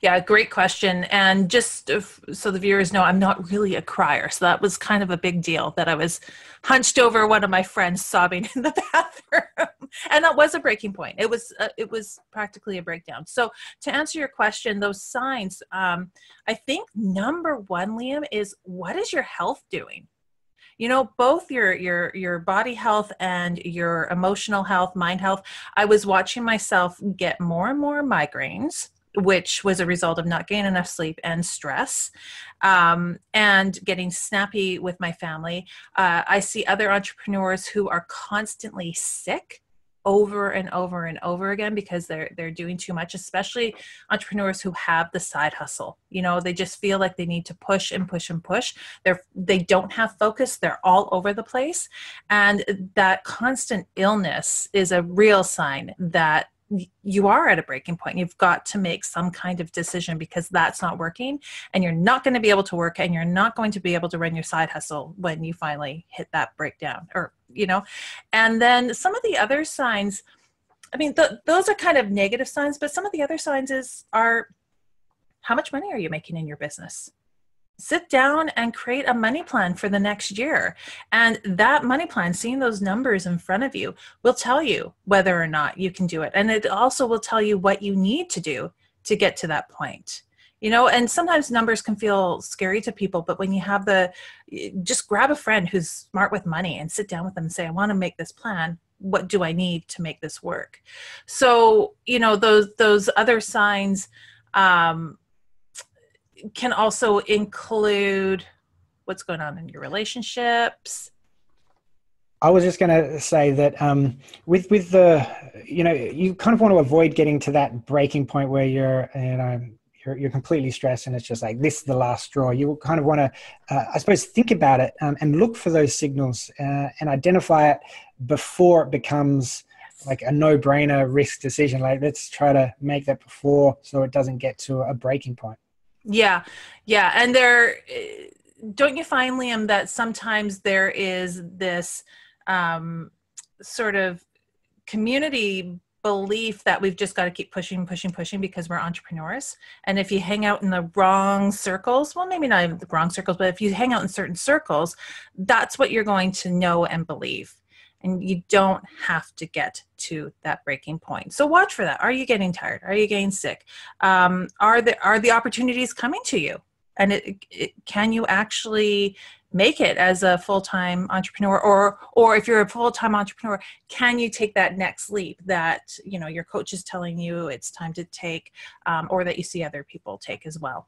Yeah, great question. And just so the viewers know, I'm not really a crier. So that was kind of a big deal that I was hunched over one of my friends sobbing in the bathroom. And that was a breaking point. It was practically a breakdown. So to answer your question, those signs, I think number one, Liam, is what is your health doing? You know, both your body health and your emotional health, mind health. I was watching myself get more and more migraines, which was a result of not getting enough sleep and stress, and getting snappy with my family. I see other entrepreneurs who are constantly sick over and over and over again because they're doing too much, especially entrepreneurs who have the side hustle. You know, they just feel like they need to push and push and push. They don't have focus. They're all over the place. And that constant illness is a real sign that you are at a breaking point. You've got to make some kind of decision because that's not working and you're not going to be able to work and you're not going to be able to run your side hustle when you finally hit that breakdown, or, you know. And then some of the other signs, I mean, those are kind of negative signs, but some of the other signs are how much money are you making in your business? Sit down and create a money plan for the next year. And that money plan, seeing those numbers in front of you, will tell you whether or not you can do it. And it also will tell you what you need to do to get to that point. You know, and sometimes numbers can feel scary to people, but when you have just grab a friend who's smart with money and sit down with them and say, I want to make this plan. What do I need to make this work? So, you know, those other signs, can also include what's going on in your relationships. I was just going to say that with the, you know, you kind of want to avoid getting to that breaking point where you're completely stressed and it's just like, this is the last straw. You kind of want to, I suppose, think about it and look for those signals and identify it before it becomes like a no-brainer risk decision. Like, let's try to make that before so it doesn't get to a breaking point. Yeah. Yeah. And don't you find, Liam, that sometimes there is this sort of community belief that we've just got to keep pushing, pushing, pushing because we're entrepreneurs. And if you hang out in the wrong circles, well, maybe not in the wrong circles, but if you hang out in certain circles, that's what you're going to know and believe. And you don't have to get to that breaking point. So watch for that. Are you getting tired? Are you getting sick? Are the opportunities coming to you? And can you actually make it as a full-time entrepreneur? Or if you're a full-time entrepreneur, can you take that next leap that, you know, your coach is telling you it's time to take, or that you see other people take as well?